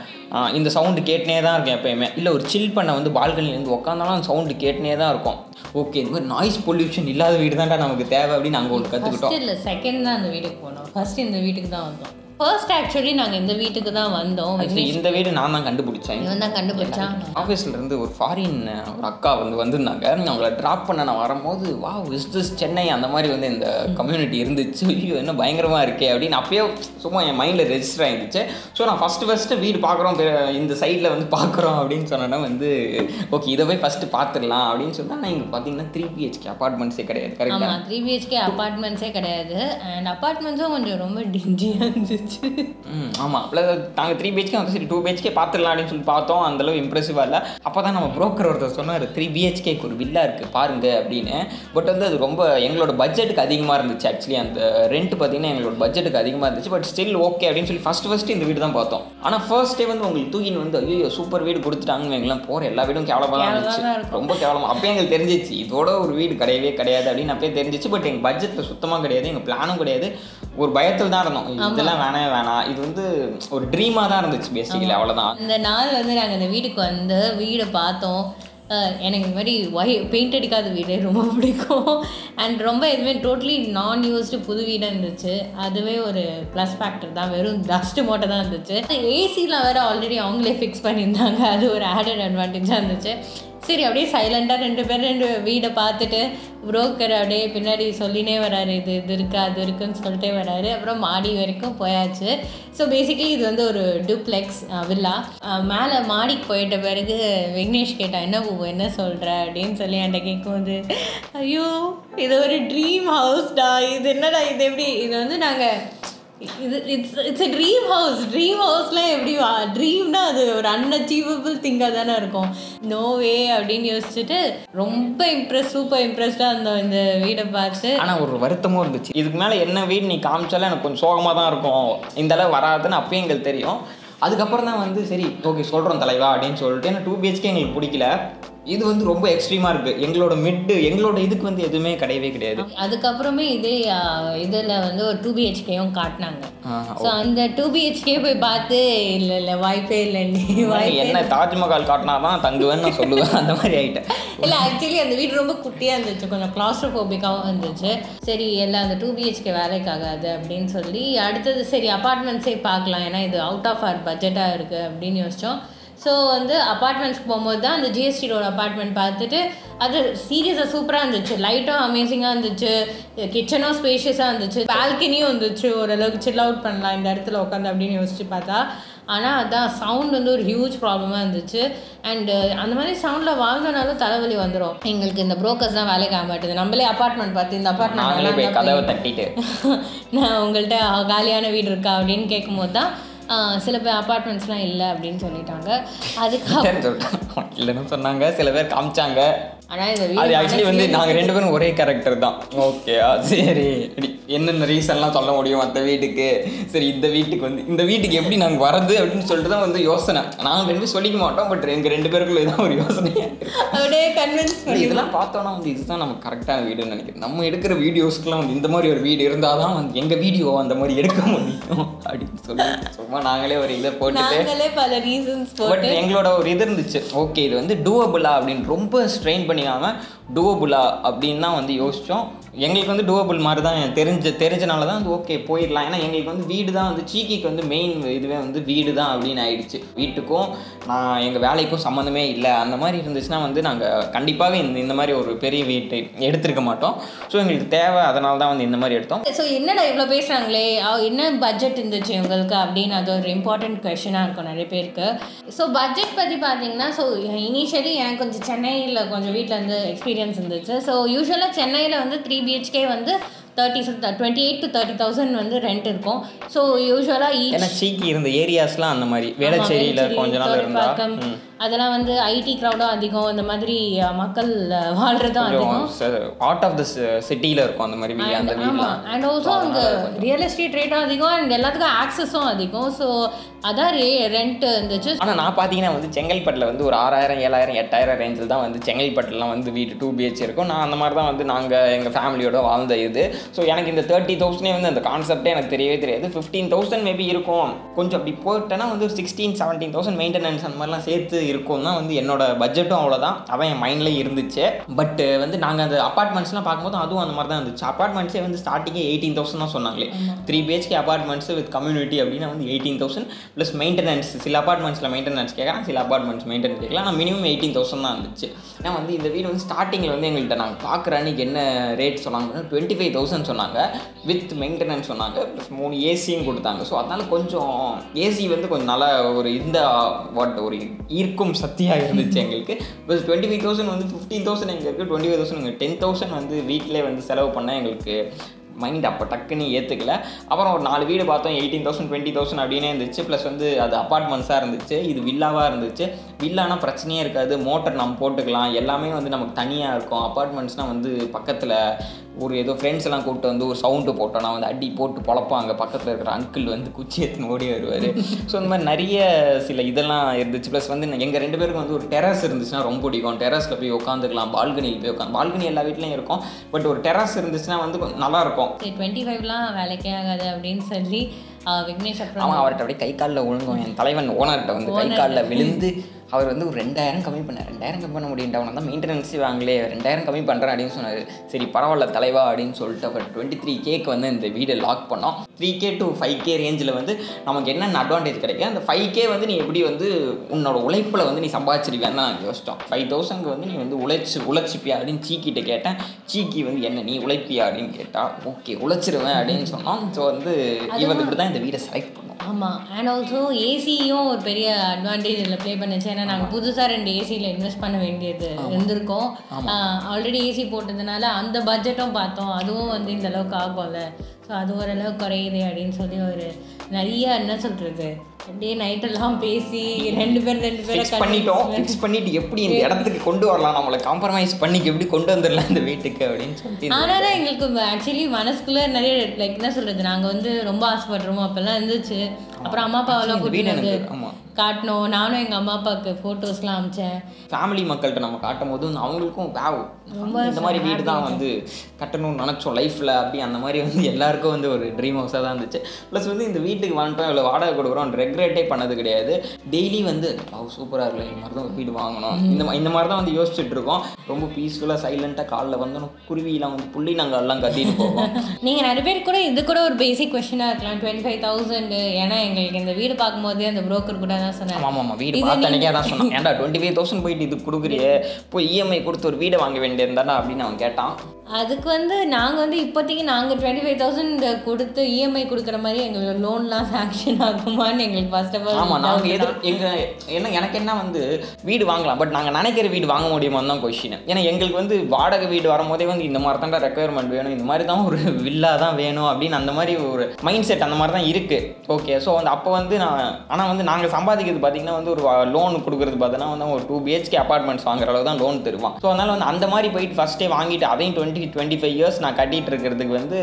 இந்த சவுண்டு கேட்டுனே தான் இருக்கும் எப்போயுமே. இல்லை ஒரு சில் பண்ண வந்து பால்கனிலேருந்து உட்காந்தாலும் அந்த சவுண்டு கேட்டுனே தான் இருக்கும். ஓகே, இந்த மாதிரி நாய்ஸ் பொல்யூஷன் இல்லாத வீடு தான்டா நமக்கு தேவை அப்படின்னு நாங்கள் ஒன்று கற்றுக்கிட்டோம். இல்லை செகண்ட் தான் இந்த வீட்டுக்கு போனோம், ஃபஸ்ட்டு இந்த வீட்டுக்கு தான் வந்தோம். ஃபர்ஸ்ட் ஆக்சுவலி நாங்கள் இந்த வீட்டுக்கு தான் வந்தோம். இந்த வீடு நான் தான் கண்டுபிடிச்சேன். இவன் தான் கண்டுபிடிச்சேன். ஆஃபீஸ்லேருந்து ஒரு ஃபாரின் ஒரு அக்கா வந்து வந்திருந்தாங்க. அவங்கள ட்ராப் பண்ண நான் வரும்போது வா இஸ் திஸ் சென்னை அந்த மாதிரி வந்து இந்த கம்யூனிட்டி இருந்துச்சு. ஐயோ என்ன பயங்கரமாக இருக்கே அப்படின்னு அப்பயே சும்மா என் மைண்டில் ரெஜிஸ்டர் ஆகிருந்துச்சு. ஸோ நான் ஃபஸ்ட்டு ஃபஸ்ட்டு வீடு பார்க்குறோம் இந்த சைடில் வந்து பார்க்குறோம் அப்படின்னு சொன்னோன்னா வந்து ஓகே இதை போய் ஃபஸ்ட்டு பார்த்துடலாம் அப்படின்னு சொன்னால் நான் இங்கே பார்த்தீங்கன்னா த்ரீ பிஹெச்கே அப்பார்ட்மெண்ட்ஸே கிடையாது. கரெக்டாக த்ரீ பிஹெச்கே அப்பார்ட்மெண்ட்ஸே கிடையாது. அண்ட் அப்பார்ட்மெண்ட்ஸும் கொஞ்சம் ரொம்ப டிஞ்சியாக இருந்துச்சு. ம் ஆமாம், ப்ளஸ் நாங்கள் த்ரீ பிஹெச்கே வந்து சரி டூ பிஹெச்கே பார்த்துடலாம் அப்படின்னு சொல்லி பார்த்தோம். அந்தளவு இம்ப்ரெசிவாக இல்லை. அப்போ தான் நம்ம புரோக்கர் ஒருத்தர் சொன்னார் த்ரீ பிஹெச்கேக்கு ஒரு வில்லா இருக்குது பாருங்கள் அப்படின்னு. பட் வந்து அது ரொம்ப எங்களோட பட்ஜெட்டுக்கு அதிகமாக இருந்துச்சு. ஆக்சுவலி அந்த ரெண்ட் பார்த்தீங்கன்னா எங்களோட பட்ஜெட்டுக்கு அதிகமாக இருந்துச்சு. பட் ஸ்டில் ஓகே அப்படின்னு சொல்லி ஃபஸ்ட் ஃபஸ்ட்டு இந்த வீடு தான் பார்த்தோம். ஆனால் ஃபர்ஸ்ட் டே வந்து உங்களுக்கு தூக்கின்னு வந்து ஐயோ சூப்பர் வீடு கொடுத்துட்டாங்கன்னு எங்கெல்லாம் போகிற எல்லா வீடும் கேவலமாக தான் இருந்துச்சு, ரொம்ப கேவலமாக. அப்போயே எங்களுக்கு தெரிஞ்சிச்சு இதோட ஒரு வீடு கிடையவே கிடையாது அப்படின்னு அப்போயே தெரிஞ்சிச்சு. பட் எங்கள் பட்ஜெட்டில் சுத்தமாக கிடையாது, எங்கள் பிளானும் கிடையாது. ஒரு பயத்தில் தான் இருந்தோம், இதெல்லாம் வேணா வேணாம். இது வந்து ஒரு ட்ரீமாக தான் இருந்துச்சு பேசிக்கலி, அவ்வளோதான். இந்த நாள் வந்து நாங்கள் இந்த வீட்டுக்கு வந்து வீடை பார்த்தோம். எனக்கு இந்த மாதிரி ஒய் பெயிண்ட் அடிக்காத வீடு ரொம்ப பிடிக்கும். அண்ட் ரொம்ப எதுவுமே டோட்டலி நான் யூஸ்டு புது வீடாக இருந்துச்சு. அதுவே ஒரு ப்ளஸ் ஃபேக்டர் தான். வெறும் டஸ்ட்டு மட்டும் தான் இருந்துச்சு. ஏசிலாம் வேறு ஆல்ரெடி அவங்களே ஃபிக்ஸ் பண்ணியிருந்தாங்க. அது ஒரு ஆடட் அட்வான்டேஜாக இருந்துச்சு. சரி அப்படியே சைலண்டாக ரெண்டு பேர் ரெண்டு வீடை பார்த்துட்டு புரோக்கர் அப்படியே பின்னாடி சொல்லினே வராரு, இது இது இருக்குது அது இருக்குதுன்னு சொல்லிட்டே வராரு. அப்புறம் மாடி வரைக்கும் போயாச்சு. ஸோ பேசிக்கலி இது வந்து ஒரு டூப்ளெக்ஸ் வில்லா. மேலே மாடிக்கு போயிட்ட பிறகு விக்னேஷ் கேட்டான் என்ன பூ என்ன சொல்கிற அப்படின்னு சொல்லி என்கிட்ட கேட்கும்போது ஐயோ இது ஒரு ட்ரீம் ஹவுஸ்டா, இது என்னடா இது எப்படி இது வந்து நாங்கள் இது it's it's a dream house. Dream ஹவுஸ்லாம் எப்படி வா ட்ரீம்னா அது ஒரு அன்அச்சீவபிள் திங்காக தானே இருக்கும். நோவே அப்படின்னு யோசிச்சுட்டு ரொம்ப இம்ப்ரெஸ் சூப்பர் இம்ப்ரெஸ்டாக இருந்தோம் இந்த வீடை பார்த்து. ஆனால் ஒரு வருத்தமும் இருந்துச்சு, இதுக்கு மேலே என்ன வீடு நீ காமிச்சாலும் எனக்கு கொஞ்சம் சோகமாக தான் இருக்கும், இந்தளவு வராதுன்னு அப்பயும் எங்களுக்கு தெரியும். அதுக்கப்புறம் தான் வந்து சரி ஓகே சொல்கிறோம் தலைவா அப்படின்னு சொல்லிட்டு. ஏன்னா டூ பிஹெச்கே எங்களுக்கு பிடிக்கல, இது வந்து ரொம்ப எக்ஸ்ட்ரீமாக இருக்குது. எங்களோட மிட்டு எங்களோட இதுக்கு வந்து எதுவுமே கிடையவே கிடையாது. அதுக்கப்புறமே இதே இதில் வந்து ஒரு டூ பிஹெச்கேயும் காட்டினாங்க. ஸோ அந்த டூ பிஹெச்கே போய் பார்த்து இல்லை இல்லை வாய்ப்பே இல்லை, என்ன தாஜ்மஹால் காட்டினா தான் தங்குவேன்னு நான் சொல்லுவேன் அந்த மாதிரி ஆகிட்டேன். இல்லை ஆக்சுவலி அந்த வீடு ரொம்ப குட்டியாக இருந்துச்சு, கொஞ்சம் கிளாஸ்ட்ரோஃபோபிக்காகவும் இருந்துச்சு. சரி எல்லாம் அந்த டூ பிஹெச்கே வேலைக்காகாது அப்படின்னு சொல்லி அடுத்தது சரி அப்பார்ட்மெண்ட்ஸே பார்க்கலாம், ஏன்னா இது அவுட் ஆஃப் ஆர் பட்ஜெட்டாக இருக்குது அப்படின்னு யோசித்தோம். ஸோ வந்து அப்பார்ட்மெண்ட்ஸ்க்கு போகும்போது தான் அந்த ஜிஎஸ்டி ரோடு அப்பார்ட்மெண்ட் பார்த்துட்டு அது சீரியஸாக சூப்பராக இருந்துச்சு. லைட்டும் அமேசிங்காக இருந்துச்சு, கிச்சனும் ஸ்பேஷியஸாக இருந்துச்சு, பால்கனியும் இருந்துச்சு. ஓரளவுக்கு சில் அவுட் பண்ணலாம் இந்த இடத்துல உட்காந்து அப்படின்னு யோசிச்சு பார்த்தா ஆனால் அதான் சவுண்ட் வந்து ஒரு ஹியூஜ் ப்ராப்ளமாக இருந்துச்சு. அண்டு அந்த மாதிரி சவுண்டில் வாழ்ந்தனாலும் தலைவலி வந்துடும். எங்களுக்கு இந்த ப்ரோக்கர்ஸ் தான் வேலைக்கு ஆக மாட்டேது. நம்மளே அப்பார்ட்மெண்ட் பார்த்து இந்த அப்பார்ட்மெண்ட் கதவை தட்டிட்டு நான் உங்கள்கிட்ட காலியான வீடு இருக்கா அப்படின்னு கேட்கும் போது தான் சில பேர் அப்பார்ட்மெண்ட்ஸ்லாம் இல்லை அப்படின்னு சொல்லிட்டாங்க. அதுக்காக இல்லைன்னு சொன்னாங்க, சில பேர் காமிச்சாங்க. ஆனால் இந்த வீடு ஆக்சுவலி வந்து நாங்கள் ரெண்டு பேரும் ஒரே கேரக்டர் தான். ஓகே சரி, என்னென்ன ரீசன்லாம் சொல்ல முடியும் மற்ற வீட்டுக்கு? சரி, இந்த வீட்டுக்கு வந்து இந்த வீட்டுக்கு எப்படி நாங்கள் வரது அப்படின்னு சொல்லிட்டு தான் வந்து யோசனை. நாங்கள் ரெண்டு சொல்லிக்க மாட்டோம், பட் எங்கள் ரெண்டு பேருக்குள்ள இதான் ஒரு யோசனை. அப்படியே கன்வின்ஸ் பண்ணி இதெல்லாம் பார்த்தோன்னா வந்து இதுதான் நமக்கு கரெக்டான வீடுன்னு நினைக்கிறேன். நம்ம எடுக்கிற வீடியோஸ்க்குலாம் வந்து இந்த மாதிரி ஒரு வீடு இருந்தால் தான் வந்து எங்கள் வீடியோ அந்த மாதிரி எடுக்க முடியும் அப்படின்னு சொல்லி சும்மா நாங்களே ஒரு இதை போட்டு பல ரீசன்ஸ் போட்டு எங்களோட ஒரு இது இருந்துச்சு. ஓகே, இது வந்து டூவபுளா அப்படின்னு ரொம்ப ஸ்ட்ரெயின் பண்ணி டூவபுளா அப்படின்னு தான் வந்து யோசித்தோம். எங்களுக்கு வந்து டூவபுள் மாதிரி தான் தெரிஞ்ச தெரிஞ்சனால தான் வந்து ஓகே போயிடலாம். ஏன்னா எங்களுக்கு வந்து வீடு தான் வந்து சீக்கிக்கு வந்து மெயின் இதுவே வந்து வீடு தான் அப்படின்னு ஆயிடுச்சு. வீட்டுக்கும் நான் எங்கள் வேலைக்கும் சம்மந்தமே இல்லை. அந்த மாதிரி இருந்துச்சுன்னா வந்து நாங்கள் கண்டிப்பாக இந்த இந்த மாதிரி ஒரு பெரிய வீட்டை எடுத்துருக்க மாட்டோம். ஸோ எங்களுக்கு தேவை, அதனால தான் வந்து இந்த மாதிரி எடுத்தோம். ஸோ என்னடா இவ்வளோ பேசுகிறாங்களே, என்ன பட்ஜெட் இருந்துச்சு எங்களுக்கு அப்படின்னு அது ஒரு இம்பார்ட்டன்ட் கொஸ்டினாக இருக்கும் நிறைய பேருக்கு. ஸோ பட்ஜெட் பற்றி பார்த்தீங்கன்னா, ஸோ இனிஷியலி எனக்கு கொஞ்சம் சென்னையில் கொஞ்சம் வீட்டில் வந்து எக்ஸ்பீரியன்ஸ் இருந்துச்சு. ஸோ யூஸ்வலாக சென்னையில் வந்து த்ரீ பிஹெச்கே வந்து thirty twenty eight to thirty thousand வந்து ரெண்ட் இருக்கும். ஸோ யூஸ்வலாக ஏன்னா சீக்கி இருந்த ஏரியாஸ்லாம் அந்த மாதிரி வேளச்சேரியில் கொஞ்ச நாள் இருந்தால் அதெல்லாம் வந்து ஐடி க்ரௌடும் அதிகம், அந்த மாதிரி மக்கள் வாழ்கிறதும் அதிகம், பார்ட் ஆஃப் த சிட்டியில் இருக்கும் அந்த மாதிரி. ஆமாம், அண்ட் ஆல்சோ அங்கே ரியல் எஸ்டேட் ரேட்டும் அதிகம், அண்ட் எல்லாத்துக்கும் ஆக்சஸும் அதிகம். ஸோ அதான் ரே ரெண்ட்டு இருந்துச்சு. ஆனால் நான் பார்த்தீங்கன்னா வந்து செங்கல்பட்டில் வந்து ஒரு ஆறாயிரம் ஏழாயிரம் எட்டாயிரம் ரேஞ்சில் தான் வந்து செங்கல்பட்டுலாம் வந்து வீடு டூ பிஹெச் இருக்கும். நான் அந்த மாதிரி தான் வந்து நாங்கள் எங்கள் ஃபேமிலியோட வாழ்ந்த இது. ஸோ எனக்கு இந்த தேர்ட்டி தௌசண்டே வந்து அந்த கான்செப்டே எனக்கு தெரியவே தெரியாது. ஃபிஃப்டீன் தௌசண்ட் மேபி இருக்கும், கொஞ்சம் அப்படி போயிட்டேன்னா வந்து ஒரு சிக்ஸ்டீன் செவன்டீன் தௌசண்ட் மெயின்டெனன்ஸ் அந்த மாதிரிலாம் சேர்த்து இருக்கும் தான் வந்து என்னோட பட்ஜெட்டும் அவ்வளோதான் அவன் என் மைண்ட்லேயே இருந்துச்சு. பட் வந்து நாங்கள் அந்த அப்பார்ட்மெண்ட்ஸ்லாம் பார்க்கும்போது அதுவும் அந்த மாதிரி தான் இருந்துச்சு. அப்பார்ட்மெண்ட்ஸே வந்து ஸ்டார்டிங்கே எயிட்டீன் தௌசண்ட் தான் சொன்னாங்களே. Three BHK apartments with community அப்படின்னா வந்து எயிட்டீன் தௌசண்ட் ப்ளஸ் மெயின்டெனன்ஸ். சில அப்பார்ட்மெண்ட்ஸில் மெயின்டெனன்ஸ் கேட்கலாம், சில அப்பார்ட்மெண்ட்ஸ் மெயின்டெனன்ஸ் கேட்கலாம். ஆனால் மினிமம் எயிட்டீன் தௌசண்ட் தான் இருந்துச்சு. ஏன்னா வந்து இந்த வீடு வந்து ஸ்டார்டிங்கில் வந்து எங்கள்கிட்ட நாங்கள் பார்க்குற அன்றைக்கி என்ன ரேட் சொன்னாங்கன்னா டுவெண்ட்டி ஃபைவ் தௌசண்ட் சொன்னாங்க வித் மெயின்டெனன்ஸ் சொன்னாங்க, ப்ளஸ் மூணு ஏசியும் கொடுத்தாங்க. ஸோ அதனால் கொஞ்சம் ஏசி வந்து கொஞ்சம் நல்லா ஒரு இந்த வாட் ஒரு ஈர்ப்பு சத்தியாக இருந்துச்சு எங்களுக்கு. பிளஸ் டுவெண்ட்டி ஃபைவ் தௌசண்ட் வந்து ஃபிஃப்டீன் தௌசண்ட் எங்களுக்கு டுவெண்ட்டி ஃபைவ் தௌசண்ட் எங்களுக்கு டென் தௌசண்ட் வந்து வீட்டிலே வந்து செலவு பண்ணால் எங்களுக்கு மைண்ட் அப்போ டக்குன்னு ஏற்றுக்கல. அப்புறம் ஒரு நாலு வீடு பார்த்தோம், எயிட்டீன் தௌசண்ட் டுவெண்ட்டி தௌசண்ட் அப்படின்னே இருந்துச்சு. ப்ளஸ் வந்து அது அப்பார்ட்மெண்ட்ஸாக இருந்துச்சு, இது வில்லாவாக இருந்துச்சு. வில்லானா பிரச்சனையே இருக்காது, மோட்டர் நம்ம போட்டுக்கலாம், எல்லாமே வந்து நமக்கு தனியாக இருக்கும். அப்பார்ட்மெண்ட்ஸ்னால் வந்து பக்கத்தில் ஒரு ஏதோ ஃப்ரெண்ட்ஸ் எல்லாம் கூப்பிட்டு வந்து ஒரு சவுண்டு போட்டோன்னா வந்து அடி போட்டு பொழப்பாங்க, பக்கத்தில் இருக்கிற அங்கிள் வந்து குச்சி எடுத்துன்னு ஓடி வருவார். ஸோ இந்த மாதிரி நிறைய சில இதெல்லாம் இருந்துச்சு. ப்ளஸ் வந்து எங்கள் ரெண்டு பேருக்கும் வந்து ஒரு டெரஸ் இருந்துச்சுன்னா ரொம்ப பிடிக்கும். டெரஸில் போய் உட்காந்துக்கலாம், பால்கனியில் போய் உட்காந்து பால்கனி எல்லா வீட்லையும் இருக்கும், பட் ஒரு டெரஸ் இருந்துச்சுன்னா வந்து நல்லாயிருக்கும். டுவெண்ட்டி ஃபைவ்லாம் வேலைக்கே ஆகாது அப்படின்னு சொல்லி விக்னேஷ் அவன் அவர்கிட்ட அப்படியே கை காலில் விழுங்கும். என் தலைவன் ஓனர்கிட்ட வந்து கை காலில் விழுந்து அவர் வந்து ஒரு ரெண்டாயிரம் கம்மி பண்ணார். ரெண்டாயிரம் கம்மி பண்ண முடியும்டா, அவனை தான் மெயின்டெனன்ஸே வாங்கலே, ரெண்டாயிரம் கம்மி பண்ணுறேன் அப்படின்னு சொன்னார். சரி பரவாயில்ல தலைவா அப்படின்னு சொல்லிட்டு அவர் டுவெண்ட்டி த்ரீ கேக்கு வந்து இந்த வீடை லாக் பண்ணோம். Three K to five K ரேஞ்சில் வந்து நமக்கு என்னென்ன அட்வான்டேஜ் கிடைக்கும், அந்த ஃபைவ் கே வந்து நீ எப்படி வந்து உன்னோட உழைப்பில் வந்து நீ சம்பாதிச்சிருக்கேன்னு தான் நாங்கள் யோசித்தோம். ஃபைவ் தௌசண்ட்க்கு வந்து நீ வந்து உழைச்சி உழைச்சிப்பியா அப்படின்னு சீக்கிட்ட கேட்டேன். சீக்கி வந்து என்ன நீ உழைப்பியா அப்படின்னு கேட்டால் ஓகே உழைச்சிருவேன் அப்படின்னு சொன்னோம். ஸோ வந்து இவர் இப்படி தான் இந்த வீடை செலக்ட் பண்ணோம். ஆமாம், அண்ட் ஆல்சோ ஏசியும் ஒரு பெரிய அட்வான்டேஜ் இதில் ப்ளே பண்ணிச்சு. ஏன்னா நாங்கள் புதுசாக ரெண்டு ஏசியில் இன்வெஸ்ட் பண்ண வேண்டியது இருந்திருக்கோம். ஆல்ரெடி ஏசி போட்டதுனால அந்த பட்ஜெட்டும் பார்த்தோம், அதுவும் வந்து இந்த அளவுக்கு ஆகும்ல. ஸோ அது ஓரளவுக்கு குறையுது அப்படின்னு சொல்லி ஒரு நிறைய என்ன சொல்கிறது அப்படியே நைட்டெல்லாம் பேசி ரெண்டு பேர் ரெண்டு பேரும் பண்ணிட்டோம். ஃபிக்ஸ் பண்ணிட்டு எப்படி இந்த இடத்துக்கு கொண்டு வரலாம், நம்மளை காம்ப்ரமைஸ் பண்ணி எப்படி கொண்டு வந்துடலாம் இந்த வீட்டுக்கு அப்படின்னு சொல்லி. ஆனால் தான் எங்களுக்கு ஆக்சுவலி மனசுக்குள்ளே நிறைய லைக் என்ன சொல்கிறது, நாங்கள் வந்து ரொம்ப ஆசைப்படுறோம் அப்போல்லாம் இருந்துச்சு. அப்புறம் அம்மா அப்பாவெல்லாம் கூப்பிட்டு காட்டணும். நானும் எங்கள் அம்மா அப்பாவுக்கு ஃபோட்டோஸ்லாம் அமிச்சேன். ஃபேமிலி மக்கள்கிட்ட நம்ம காட்டும் போது அவங்களுக்கும் வாவ் ரொம்ப இந்த மாதிரி வீடு தான் வந்து கட்டணும்னு நினச்சோம் லைஃப்பில் அப்படி அந்த மாதிரி வந்து எல்லாேருக்கும் வந்து ஒரு ட்ரீம் ஹவுஸாக தான் இருந்துச்சு. ப்ளஸ் வந்து இந்த வீட்டுக்கு வாங்கிட்டோம், இவ்வளோ வாடகை கொடுக்குறோம், ரெக்ரெட்டே பண்ணது கிடையாது. டெய்லி வந்து வாவ் சூப்பராக இருக்குல்ல, இந்த மாதிரி தான் ஒரு வீடு வாங்கணும், இந்த இந்த மாதிரி தான் வந்து யோசிச்சுட்டு இருக்கோம். ரொம்ப பீஸ்ஃபுல்லாக சைலண்ட்டாக காலில் வந்தோம், குருவிலாம் வந்து புள்ளி நாங்கள் எல்லாம் கட்டிட்டு போவோம். நீங்கள் நிறைய பேர் கூட இது கூட ஒரு பேசிக் கொஸ்டினாக இருக்கலாம், டுவெண்ட்டி ஃபைவ் தௌசண்ட் ஏன்னா எங்களுக்கு இந்த வீடு பார்க்கும்போதே அந்த புரோக்கர் கூட தான் சொன்னேன். ஆமாம் ஆமாம், வீடு பார்த்தனைக்கே தான் சொன்னேன், ஏன்டா டுவெண்ட்டி ஃபைவ் தௌசண்ட் போயிட்டு இது கொடுக்குறியே, போய் இஎம்ஐ கொடுத்து ஒரு வீடை வாங்க வேண்டியிருந்தானா அப்படின்னு அவன் கேட்டான். அதுக்கு வந்து நாங்கள் வந்து இப்போதைக்கு நாங்கள் டுவெண்ட்டி ஃபைவ் தௌசண்ட் கொடுத்து இஎம்ஐ கொடுக்குற மாதிரி எங்களோட லோன்லாம் சாங்ஷன் ஆகுமான்னு எங்களுக்கு ஃபர்ஸ்ட் ஆஃப் ஆல். ஆமாம், நாங்கள் எது எங்கள் என்ன எனக்கு என்ன வந்து வீடு வாங்கலாம், பட் நாங்கள் நினைக்கிற வீடு வாங்க முடியுமான்னு தான் கொஷின். ஏன்னா எங்களுக்கு வந்து வாடகை வீடு வரும்போதே வந்து இந்த மாதிரி தான் ரெக்குயர்மெண்ட் வேணும், இந்த மாதிரி தான் ஒரு வில்லா தான் வேணும் அப்படின்னு அந்த மாதிரி ஒரு மைண்ட் செட் அந்த மாதிரி தான் இருக்குது. ஓகே, ஸோ வந்து அப்போ வந்து நான் ஆனால் வந்து நாங்கள் சம்பாதிக்கிறது பார்த்தீங்கன்னா வந்து ஒரு லோன் கொடுக்குறது பார்த்தோன்னா வந்து ஒரு டூ பிஹெச்கே அப்பார்ட்மெண்ட்ஸ் வாங்குற அளவு தான் லோன் தருவான். ஸோ அதனால் வந்து அந்த மாதிரி போயிட்டு ஃபஸ்ட்டே வாங்கிட்டு அதையும் டுவெண்ட்டி டுவெண்ட்டி ஃபைவ் இயர்ஸ் நான் கட்டிகிட்டு இருக்கிறதுக்கு வந்து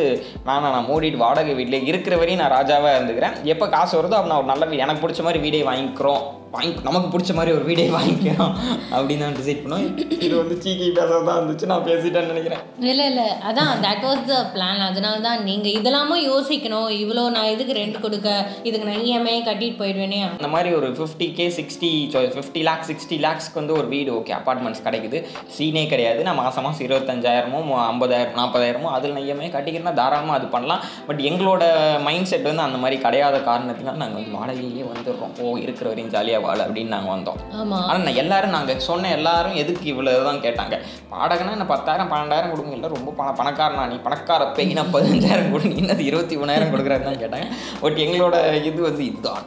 நான் நான் மூடிட்டு வாடகை வீட்டில் இருக்கிற வரையும் நான் ராஜாவாக இருந்துக்கிறேன். எப்போ காசு வருதோ அப்போ நான் ஒரு நல்ல எனக்கு பிடிச்ச மாதிரி வீடே வாங்கிக்கிறோம், வாங்கி நமக்கு பிடிச்ச மாதிரி ஒரு வீடே வாங்கிக்கிறோம் அப்படின்னு தான் டிசைட் பண்ணுவோம். இது வந்து சீக்கி பேசாதான் இருந்துச்சு, நான் பேசிட்டேன்னு நினைக்கிறேன். இல்லை இல்லை அதான் தட் வாஸ் த பிளான். அதனால தான் நீங்கள் இதெல்லாமும் யோசிக்கணும், இவ்வளோ நான் இதுக்கு ரெண்ட் கொடுக்க இதுக்கு நான் இஎம்ஐ கட்டிட்டு போயிடுவேனே அந்த மாதிரி ஒரு fifty K sixty fifty lakhs sixty லேக்ஸ்க்கு வந்து ஒரு வீடு ஓகே அப்பார்ட்மெண்ட்ஸ் கிடைக்குது, சீனே கிடையாது. நான் மாதம் மாதம் இருபத்தஞ்சாயிரமோ ஐம்பதாயிரம் நாற்பதாயிரமோ அதில் நான் இஎம்ஐ கட்டிக்கிறேன்னா தாராளமாக அது பண்ணலாம். பட் எங்களோட மைண்ட் செட் வந்து அந்த மாதிரி கிடையாத காரணத்தினால நாங்கள் வந்து வாடகையே வந்துடுறோம். ஓ இருக்கிற வரையும் ஜாலியாக அப்படின்னு நாங்கள் வந்தோம். ஆனால் எல்லாரும் நாங்கள் சொன்ன எல்லாரும் எதுக்கு இவ்வளோதான் கேட்டாங்க. வாடகைனா என்ன பத்தாயிரம் பன்னெண்டாயிரம் கொடுங்க, இல்லை ரொம்ப பண பணக்காரனா நீ பணக்கார பெய்னா பதினஞ்சாயிரம் கொடுங்க, இன்னது இருபத்தி மூணாயிரம் கொடுக்குறாரு தான் கேட்டாங்க. பட் எங்களோட இது வந்து இதுதான்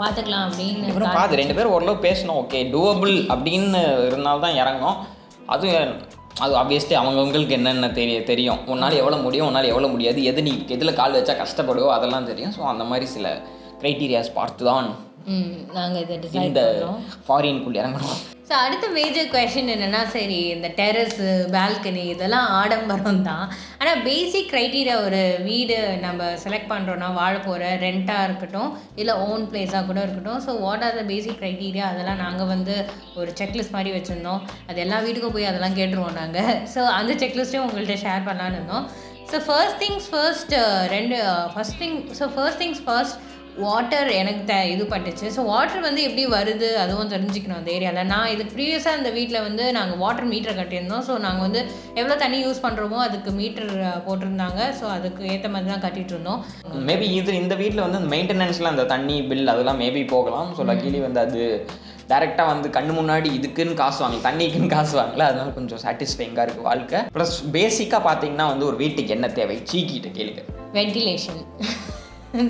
பார்த்துக்கலாம் அப்படின்னு அப்புறம் பார்த்து ரெண்டு பேரும் ஓரளவு பேசணும். ஓகே டூவபிள் அப்படின்னு இருந்தால்தான் இறங்கணும். அதுவும் அது ஆப்வியஸ்லி அவங்கவுங்களுக்கு என்னென்ன தெரிய தெரியும் உன்னால் எவ்வளோ முடியும் உன்னால் எவ்வளோ முடியாது, எது நீ எதில் கால் வச்சா கஷ்டப்படுவோம் அதெல்லாம் தெரியும். ஸோ அந்த மாதிரி சில க்ரைட்டீரியாஸ் பார்த்து தான் நாங்கள் இதை டிசைட் பண்ணுறோம் ஃபாரின்குள்ளே இறங்கணும். ஸோ அடுத்த மேஜர் கொஷின் என்னென்னா, சரி இந்த டெரஸு பால்கனி இதெல்லாம் ஆடம்பரம் தான், ஆனால் பேசிக் க்ரைட்டீரியா ஒரு வீடு நம்ம செலக்ட் பண்ணுறோன்னா வாழ போகிற ரெண்ட்டாக இருக்கட்டும் இல்லை ஓன் பிளேஸாக கூட இருக்கட்டும். So what are the basic criteria அதெல்லாம் நாங்கள் வந்து ஒரு செக்லிஸ்ட் மாதிரி வச்சுருந்தோம். அது எல்லா வீட்டுக்கும் போய் அதெல்லாம் கேட்டுருவோம் நாங்கள். ஸோ அந்த செக்லிஸ்ட்டையும் உங்கள்கிட்ட ஷேர் பண்ணலான்னு இருந்தோம். ஸோ ஃபர்ஸ்ட் திங்ஸ் ஃபர்ஸ்ட் ரெண்டு first thing so first things first water எனக்கு த இது பட்டுச்சு. ஸோ வாட்டர் வந்து எப்படி வருது அதுவும் தெரிஞ்சுக்கணும். அந்த ஏரியாவில் நான் இது ப்ரீவியஸாக இந்த வீட்டில் வந்து நாங்கள் வாட்டர் மீட்டரை கட்டியிருந்தோம். ஸோ நாங்கள் வந்து எவ்வளோ தண்ணி யூஸ் பண்ணுறோமோ அதுக்கு மீட்டர் போட்டிருந்தாங்க. ஸோ அதுக்கு ஏற்ற மாதிரி தான் கட்டிகிட்டு இருந்தோம். மேபி இது இந்த வீட்டில் வந்து அந்த மெயின்டெனன்ஸில் அந்த தண்ணி பில் அதெல்லாம் மேபி போகலாம். ஸோ லக்கிலி வந்து அது டேரெக்டாக வந்து கண்ணு முன்னாடி இதுக்குன்னு காசு வாங்கல, தண்ணிக்குன்னு காசு வாங்கல. அதனால கொஞ்சம் சாட்டிஸ்ஃபைங்காக இருக்குது வாழ்க்கை. ப்ளஸ் பேசிக்காக பார்த்தீங்கன்னா வந்து ஒரு வீட்டுக்கு என்ன தேவை சீக்கிட்ட கேளுங்க. வென்டிலேஷன்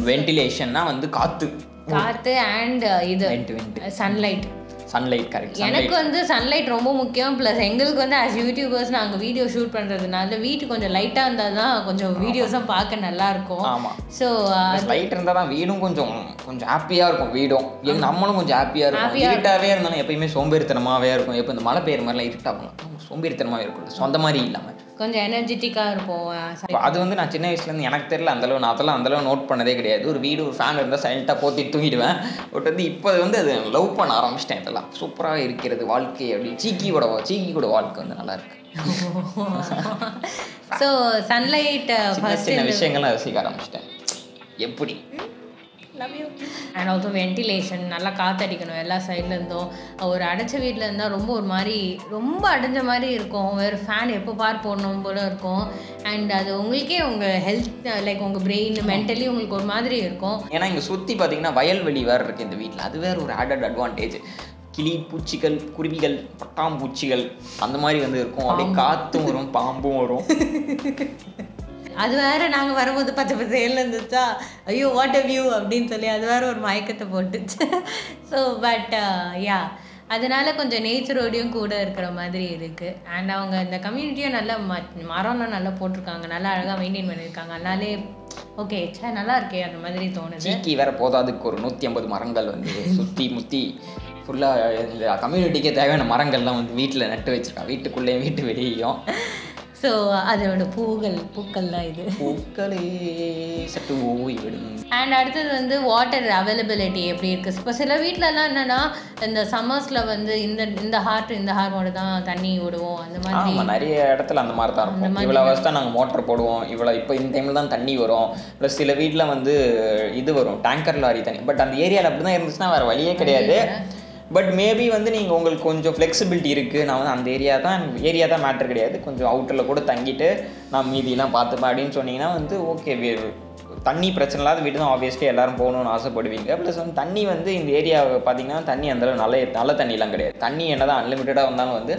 வென்டிலேஷன்னா வந்து காத்து காத்து அண்ட் இது சன்லைட் சன்லைட் கரெக்ட். எனக்கு வந்து சன்லைட் ரொம்ப முக்கியம். ப்ளஸ் எங்களுக்கு வந்து ஆஸ் யூடியூபர்ஸ் நாங்கள் வீடியோ ஷூட் பண்ணுறதுனால வீடு கொஞ்சம் லைட்டாக இருந்தால் தான் கொஞ்சம் வீடியோஸும் பார்க்க நல்லாயிருக்கும். ஆமாம், ஸோ லைட் இருந்தால் தான் வீடும் கொஞ்சம் கொஞ்சம் ஹாப்பியாக இருக்கும். வீடும் எங்கள் நம்மளும் கொஞ்சம் ஹாப்பியாக இருக்கும். இருட்டாகவே இருந்தாலும் எப்பயுமே சோம்பேறித்தனமாகவே இருக்கும். எப்போ இந்த மழை பெய்யுற மாதிரிலாம் இருட்டாகணும், சோம்பேறித்தனமாக இருக்கும், சொந்த மாதிரி இல்லாமல் கொஞ்சம் எனர்ஜெட்டிக்காக இருப்போம். அது வந்து நான் சின்ன வயசுலேருந்து எனக்கு தெரியல அந்தளவு, நான் அதெல்லாம் அந்தளவு நோட் பண்ணதே கிடையாது. ஒரு வீடு ஒரு ஃபேன் இருந்தால் சைலண்ட்டாக போத்திட்டு தூங்கிடுவேன். பட் வந்து இப்போ வந்து அது லவ் பண்ண ஆரம்பிச்சிட்டேன். இதெல்லாம் சூப்பராக இருக்கிறது வாழ்க்கை அப்படின்னு சீக்கியோட சீக்கியோட வாழ்க்கை வந்து நல்லாயிருக்கு. ஸோ சன்லைட் சின்ன விஷயங்கள்லாம் ரசிக்க ஆரம்பிச்சிட்டேன். எப்படி அண்ட் ஆல்சோ வென்டிலேஷன் நல்லா காற்றடிக்கணும் எல்லா சைட்லேருந்தும். ஒரு அடைச்ச வீட்டில் இருந்தால் ரொம்ப ஒரு மாதிரி ரொம்ப அடைஞ்ச மாதிரி இருக்கும். வேறு ஃபேன் எப்போ பார் போடணும் போல இருக்கும். அண்ட் அது உங்களுக்கே உங்கள் ஹெல்த் லைக் உங்கள் பிரெயின் மென்டலி உங்களுக்கு ஒரு மாதிரி இருக்கும். ஏன்னா இங்கே சுற்றி பார்த்தீங்கன்னா வயல்வெளி வேறு இருக்குது இந்த வீட்டில். அது வேறு ஒரு ஆடட் அட்வான்டேஜ். கிளி பூச்சிகள் குருவிகள் பட்டாம்பூச்சிகள் அந்த மாதிரி வந்து இருக்கும். அப்படியே காற்றும் வரும் பாம்பும் வரும். அது வேறு நாங்கள் வரும்போது பச்சை பச்சையில் இருந்துச்சா ஐயோ வாட் அ வியூ அப்படின்னு சொல்லி அது வேறு ஒரு மயக்கத்தை போட்டுச்சு. ஸோ பட் யா அதனால் கொஞ்சம் நேச்சரோடையும் கூட இருக்கிற மாதிரி இருக்குது. அண்ட் அவங்க இந்த கம்யூனிட்டியும் நல்லா ம மரம்லாம் நல்லா போட்டிருக்காங்க, நல்லா அழகாக மெயின்டைன் பண்ணியிருக்காங்க. அதனாலே ஓகே சே நல்லா இருக்கே அந்த மாதிரி தோணுது. கீ வேறு போதும், அதுக்கு ஒரு நூற்றி ஐம்பது மரங்கள் வந்து சுற்றி முற்றி ஃபுல்லாக கம்யூனிட்டிக்கே தேவையான மரங்கள்லாம் வந்து வீட்டில் நட்டு வச்சுருக்காங்க, வீட்டுக்குள்ளேயும் வீட்டு வெளியும். ஸோ அதோட பூக்கள் பூக்கள் தான் இது பூக்களே சட்டு ஓய் விடும். அண்ட் அடுத்தது வந்து வாட்டர் அவைலபிலிட்டி எப்படி இருக்குது. இப்போ சில வீட்டிலலாம் என்னென்னா இந்த சம்மர்ஸில் வந்து இந்த இந்த ஹார்ட் இந்த ஹார்மோடு தான் தண்ணி விடுவோம் அந்த மாதிரி. ஆமாம், நிறைய இடத்துல அந்த மாதிரி தான் இருக்கும். இவ்வளோ அவர்ஸ் தான் நாங்கள் மோட்டர் போடுவோம், இவ்வளோ இப்போ இந்த டைமில் தான் தண்ணி வரும். ப்ளஸ் சில வீட்டில் வந்து இது வரும் டேங்கர் லாரி தண்ணி. பட் அந்த ஏரியாவில் அப்படி தான் இருந்துச்சுன்னா வேறு வழியே கிடையாது. பட் மேபி வந்து நீங்கள் உங்களுக்கு கொஞ்சம் ஃப்ளெக்சிபிலிட்டி இருக்குது. நான் வந்து அந்த ஏரியா தான் ஏரியா தான் மேட்டர் கிடையாது, கொஞ்சம் அவுட்டரில் கூட தங்கிட்டு நான் மீதியெல்லாம் பார்த்துப்பேன் அப்படின்னு சொன்னீங்கன்னா வந்து ஓகே தண்ணி பிரச்சனை இல்லாத வீடு தான் ஆப்வியஸ்லி எல்லோரும் போகணும்னு ஆசைப்படுவீங்க. ப்ளஸ் வந்து தண்ணி வந்து இந்த ஏரியாவை பார்த்தீங்கன்னா தண்ணி அந்த நல்ல நல்ல தண்ணிலாம் கிடையாது. தண்ணி என்ன தான் அன்லிமிட்டடாக வந்தாலும் வந்து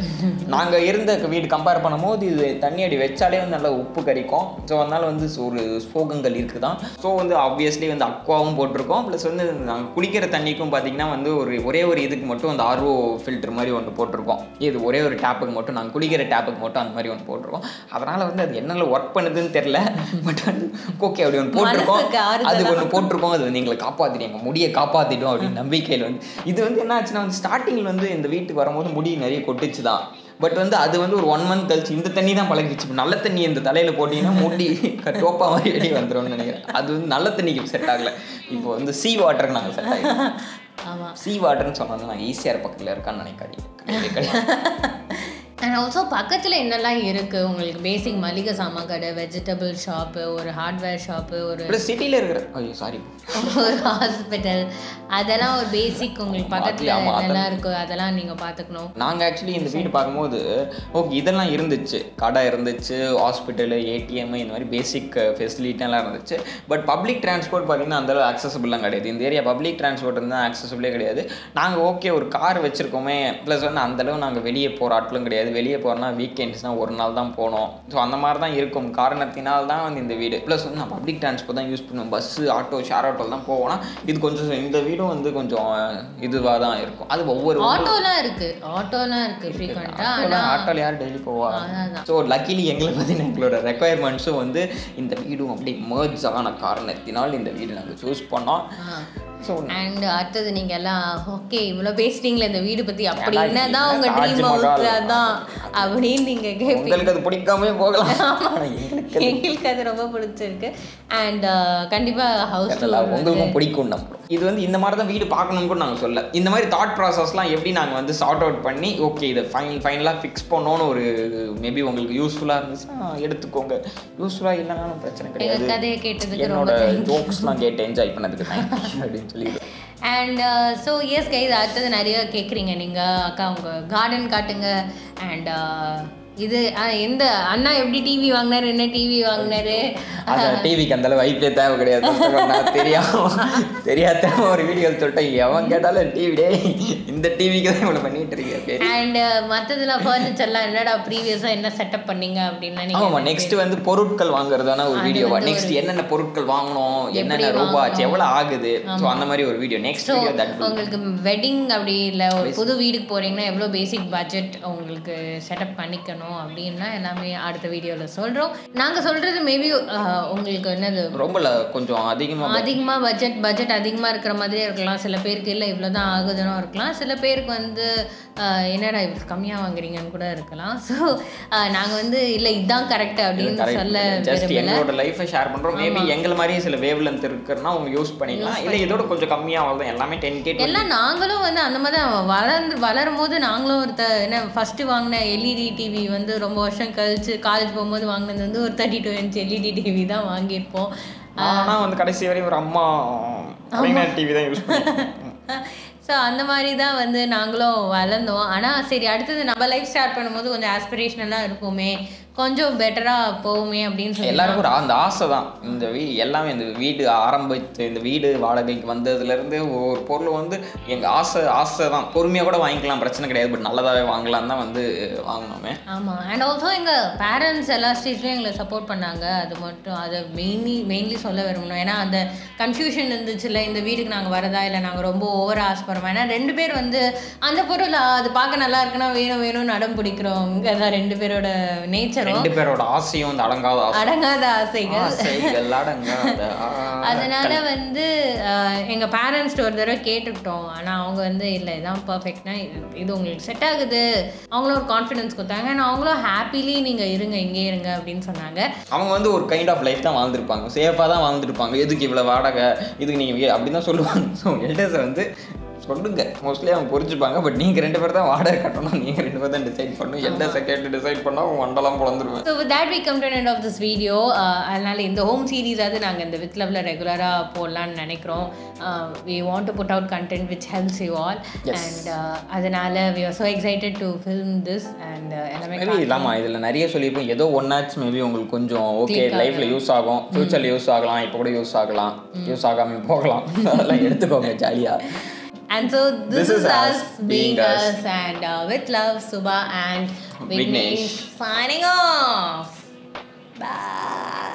நாங்கள் இருந்த வீடு கம்பேர் பண்ணும் போது இது தண்ணி அடி வச்சாலே வந்து நல்லா உப்பு கறிக்கும். ஸோ அதனால் வந்து ஒரு ஸ்போகங்கள் இருக்குது தான். ஸோ வந்து ஆப்வியஸ்லி வந்து அக்வாவும் போட்டிருக்கோம். ப்ளஸ் வந்து நாங்கள் குடிக்கிற தண்ணிக்கும் பார்த்திங்கன்னா வந்து ஒரு ஒரே ஒரு இதுக்கு மட்டும் அந்த ஆர்ஓ ஃபில்ட்ரு மாதிரி ஒன்று போட்டிருக்கோம். இது ஒரே ஒரு டேப்புக்கு மட்டும் நாங்கள் குடிக்கிற டேப்புக்கு மட்டும் அந்த மாதிரி ஒன்று போட்டிருக்கோம். அதனால் வந்து அது என்னென்ன ஒர்க் பண்ணுதுன்னு தெரில. பட் வந்து ஓகே அப்படி ஒன்று போட்டிருக்கோம், அது ஒன்று போட்டிருக்கோம், அது வந்து எங்களை காப்பாற்றிடுங்க முடியை காப்பாற்றிட்டோம் அப்படின்னு நம்பிக்கையில் வந்து இது வந்து என்ன ஆச்சுன்னா வந்து ஸ்டார்டிங்கில் வந்து இந்த வீட்டுக்கு வரும்போது முடி நிறைய கொட்டுச்சு தான். பட் வந்து அது வந்து ஒரு ஒன் மந்த் கழிச்சு இந்த தண்ணி தான் பழகிடுச்சு. இப்போ நல்ல தண்ணி இந்த தலையில் போட்டிங்கன்னா முடி டோப்பா மாதிரி வெளியே வந்துடும்னு நினைக்கிறேன். அது வந்து நல்ல தண்ணிக்கு செட் ஆகலை. இப்போ வந்து சீ வாட்டருக்கு நாங்கள் செட் ஆகிடுவோம். ஆமாம், சீ வாட்டர்னு சொன்னது நாங்கள் ஈஸியாக பக்கத்தில் இருக்கான்னு நினைக்காது. அண்ட் ஆல்சோ பக்கத்தில் என்னெல்லாம் இருக்குது உங்களுக்கு? பேசிக் மளிகை சாமான் கடை, வெஜிடபிள் ஷாப்பு, ஒரு ஹார்ட்வேர் ஷாப்பு, ஒரு சிட்டியில் இருக்கிற சாரி ஒரு ஹாஸ்பிட்டல், அதெல்லாம் ஒரு பேசிக் உங்களுக்கு பக்கத்தில் என்னெல்லாம் இருக்குது அதெல்லாம் நீங்கள் பார்த்துக்கணும். நாங்கள் ஆக்சுவலி இந்த வீடு பார்க்கும்போது ஓகே இதெல்லாம் இருந்துச்சு, கடை இருந்துச்சு, ஹாஸ்பிட்டலு, ஏடிஎம், இந்த மாதிரி பேசிக் ஃபெசிலிட்டிலாம் இருந்துச்சு. பட் பப்ளிக் டிரான்ஸ்போர்ட் பார்த்திங்கன்னா அந்தளவு ஆக்சசபிளாக கிடையாது. இந்த ஏரியா பப்ளிக் டிரான்ஸ்போர்ட் இருந்தால் ஆக்சசபிளே கிடையாது. நாங்கள் ஓகே ஒரு கார் வச்சுருக்கோமே, ப்ளஸ் வந்து அந்தளவு நாங்கள் வெளியே போகிற ஆட்களும் கிடையாது. வெளியே போகிறோன்னா வீக்கெண்ட்ஸ்னால் ஒரு நாள் தான் போனோம். ஸோ அந்த மாதிரி தான் இருக்கும். காரணத்தினால் தான் வந்து இந்த வீடு. ப்ளஸ் வந்து நான் பப்ளிக் டிரான்ஸ்போர்ட் தான் யூஸ் பண்ணுவோம். பஸ்ஸு, ஆட்டோ, ஷேர் ஆட்டோவில் தான் போவோம்னா இது கொஞ்சம் இந்த வீடும் வந்து கொஞ்சம் இதுவாக தான் இருக்கும். அது ஒவ்வொரு ஆட்டோலாம் இருக்குது ஆட்டோலாம் இருக்குது ஃப்ரீக்வெண்ட்டாக. ஆனால் ஆட்டோவில் யார் டெய்லி போவா? ஸோ லக்கிலி எங்களை பார்த்தீங்கன்னா எங்களோட ரெக்குயர்மெண்ட்ஸும் வந்து இந்த வீடும் அப்படி மர்ஜ் ஆன காரணத்தினால் இந்த வீடு நாங்கள் சூஸ் பண்ணோம். ஸோ அண்ட் அடுத்தது நீங்கள் எல்லாம் ஓகே இவ்வளோ பேசுகிறீங்களே இந்த வீடு பற்றி, அப்படி என்ன தான் உங்கள் ட்ரீம் ஹவுஸில் தான் அப்படின்னு நீங்கள் கேட்பீங்க. அது பிடிக்காமே போகலாம். எங்களுக்கு அது ரொம்ப பிடிச்சிருக்கு. அண்ட் கண்டிப்பாக ஹவுஸ் உங்களுக்கும் பிடிக்கும் நம்புகிறோம். இது வந்து இந்த மாதிரி தான் வீடு பார்க்கணும்னு கூட நாங்கள் சொல்ல, இந்த மாதிரி தாட் ப்ராசஸ்லாம் எப்படி நாங்கள் வந்து சார்ட் அவுட் பண்ணி ஓகே இதை ஃபைனல் ஃபைனலாக ஃபிக்ஸ் பண்ணோன்னு ஒரு மேபி உங்களுக்கு யூஸ்ஃபுல்லாக இருந்துச்சுன்னா எடுத்துக்கோங்க. யூஸ்ஃபுல்லாக இல்லைனாலும் பிரச்சனை கிடையாது. என்னோட ஜோக்ஸ்லாம் கேட்டு என்ஜாய் பண்ணதுக்கு அப்படின்னு சொல்லிடுவேன். அண்ட் ஸோ எஸ் கைஸ், அடுத்தது நிறைய கேட்குறீங்க நீங்கள், அக்கா உங்கள் கார்டன் காட்டுங்க, அண்ட் இது எந்த அண்ணா எப்படி டிவி வாங்கினாரு, என்ன டிவி வாங்கினாரு, டிவிக்கு அந்த அளவு வைப்பே தேவை கிடையாது. தெரியாமல் தெரியாத ஒரு வீடியோ சொல்லிட்டேன். எவன் கேட்டாலும் டிவிடே இந்த டிவிக்கு தான் இவ்வளோ பண்ணிட்டு இருக்கேன். அண்ட் மற்றதுலாம் ஃபர்னிச்சர்லாம் என்னடா ப்ரீவியஸாக என்ன செட்டப் பண்ணீங்க அப்படின்னு நினைக்கிறேன். ஆமாம், நெக்ஸ்ட் வந்து பொருட்கள் வாங்குறதான ஒரு வீடியோவா, நெக்ஸ்ட் என்னென்ன பொருட்கள் வாங்கணும், என்னென்ன ரூபா ஆச்சு, எவ்வளோ ஆகுது, ஸோ அந்த மாதிரி ஒரு வீடியோ நெக்ஸ்ட். உங்களுக்கு வெட்டிங் அப்படி இல்லை ஒரு புது வீடுக்கு போகிறீங்கன்னா எவ்வளோ பேசிக் பட்ஜெட் உங்களுக்கு செட்டப் பண்ணிக்கணும் அப்படின்னா எல்லாமே அடுத்த வீடியோல சொல்றோம். நாங்க சொல்றது மேபி உங்களுக்கு என்னது ரொம்ப கொஞ்சம் அதிகமா அதிகமா பட்ஜெட் பட்ஜெட் அதிகமா இருக்கிற மாதிரி இருக்கலாம். சில பேருக்கு இல்லை இவ்வளோதான் ஆகுதுன்னு இருக்கலாம். சில பேருக்கு வந்து என்னடா இவ்வளோ கம்மியாக வாங்குறீங்கன்னு கூட இருக்கலாம். ஸோ நாங்கள் வந்து இல்லை இதுதான் கரெக்ட் அப்படின்னு சொல்ல என்னோட லைஃபை ஷேர் பண்ணுறோம். மேபி எங்களை மாதிரியே சில வேவ் லென்த் இருக்குன்னா அவங்க யூஸ் பண்ணிக்கலாம். இல்லை இதோட கொஞ்சம் கம்மியாக ஆகுது எல்லாமே டென் கே எல்லாம். நாங்களும் வந்து அந்த மாதிரி வளர்ந்து வளரும் போது நாங்களும் ஒரு என்ன ஃபர்ஸ்ட் வாங்கின எல்இடி டிவி வந்து ரொம்ப வருஷம் கழிச்சு காலேஜ் போகும்போது வாங்கினது வந்து ஒரு thirty two inch LED TV தான் வாங்கியிருப்போம். ஆனால் வந்து கடைசி வரையும் ஒரு அம்மா டிவி தான் யூஸ் பண்ணுவோம். ஸோ அந்த மாதிரி தான் வந்து நாங்களும் வளர்ந்தோம். ஆனால் சரி அடுத்தது நம்ம லைஃப் ஸ்டார்ட் பண்ணும்போது கொஞ்சம் ஆஸ்பிரேஷனலாக இருப்போமே, கொஞ்சம் பெட்டராக போகுமே அப்படின்னு சொல்லி எல்லாருக்கும் ஒரு அந்த ஆசை தான். இந்த வீ எல்லாமே இந்த வீடு ஆரம்பித்து இந்த வீடு வாடகைக்கு வந்ததுலேருந்து ஒரு பொருள் வந்து எங்கள் ஆசை ஆசை தான். பொறுமையாக கூட வாங்கிக்கலாம், பிரச்சனை கிடையாது. பட் நல்லதாகவே வாங்கலாம் தான் வந்து வாங்கினோமே. ஆமாம், அண்ட் ஆல்சோ எங்கள் பேரண்ட்ஸ் எல்லா ஸ்டேஜ்லேயும் எங்களை சப்போர்ட் பண்ணாங்க. அது மட்டும் அதை மெயின்லி மெயின்லி சொல்ல விரும்பணும். ஏன்னா அந்த கன்ஃபியூஷன் இருந்துச்சுல்ல, இந்த வீட்டுக்கு நாங்கள் வரதா இல்லை நாங்கள் ரொம்ப ஓவராக ஆசைப்படுறோம். ஏன்னா ரெண்டு பேர் வந்து அந்த பொருள் அது பார்க்க நல்லா இருக்குன்னா வேணும் வேணும்னு அடம் பிடிக்கிறோம். இங்கே தான் ரெண்டு பேரோட நேச்சர் ரெண்டு பேரோட ஆசையும் அந்த அடங்காத அடங்காத ஆசைகள். அதனால வந்து எங்க பேரண்ட்ஸ் ஒரு தடவை கேட்டுக்கிட்டோம். ஆனா அவங்க வந்து இல்லை இதான் பர்ஃபெக்ட்னா இது உங்களுக்கு செட் ஆகுது. அவங்களும் ஒரு கான்ஃபிடன்ஸ் கொடுத்தாங்க. அண்ட் அவங்களும் ஹாப்பிலி நீங்க இருங்க இங்கே இருங்க அப்படின்னு சொன்னாங்க. அவங்க வந்து ஒரு கைண்ட் ஆஃப் லைஃப் தான் வாழ்ந்துருப்பாங்க, சேஃபா தான் வாழ்ந்துருப்பாங்க. எதுக்கு இவ்வளவு வாடகை, இதுக்கு நீங்க அப்படிதான் சொல்லுவாங்க. எல்டர்ஸ் வந்து சொல்லுங்க. மோஸ்ட்லி அவங்க புரிஞ்சுப்பாங்க. பட் நீங்கள் ரெண்டு பேர் தான் வாடகை கட்டணும், நீங்கள் ரெண்டு பேர் தான் டிசைட் பண்ணணும். எந்த செகண்ட் டிசைட் பண்ணால் அவங்க வண்டெல்லாம் பிறந்துருவேன். So with that we come to the end of this video. அதனால் இந்த ஹோம் சீரீஸாவது நாங்கள் இந்த வித் லவ்வில் ரெகுலராக போடலான்னு நினைக்கிறோம். We want to put out content which helps you all and அதனால் we are so excited to film this and எல்லாமே இல்லாமல் இதில் நிறைய சொல்லியிருப்போம். ஏதோ ஒன் ஆட்ஸ் மேபி உங்களுக்கு கொஞ்சம் ஓகே லைஃப்பில் யூஸ் ஆகும், ஃப்யூச்சரில் யூஸ் ஆகலாம், இப்போ கூட யூஸ் ஆகலாம், யூஸ் ஆகாமல் போகலாம், அதெல்லாம் எடுத்துக்கோங்க ஜாலியாக. And so this, this is, is us being us, us and uh, with love, Subha and Vignesh signing off. Bye.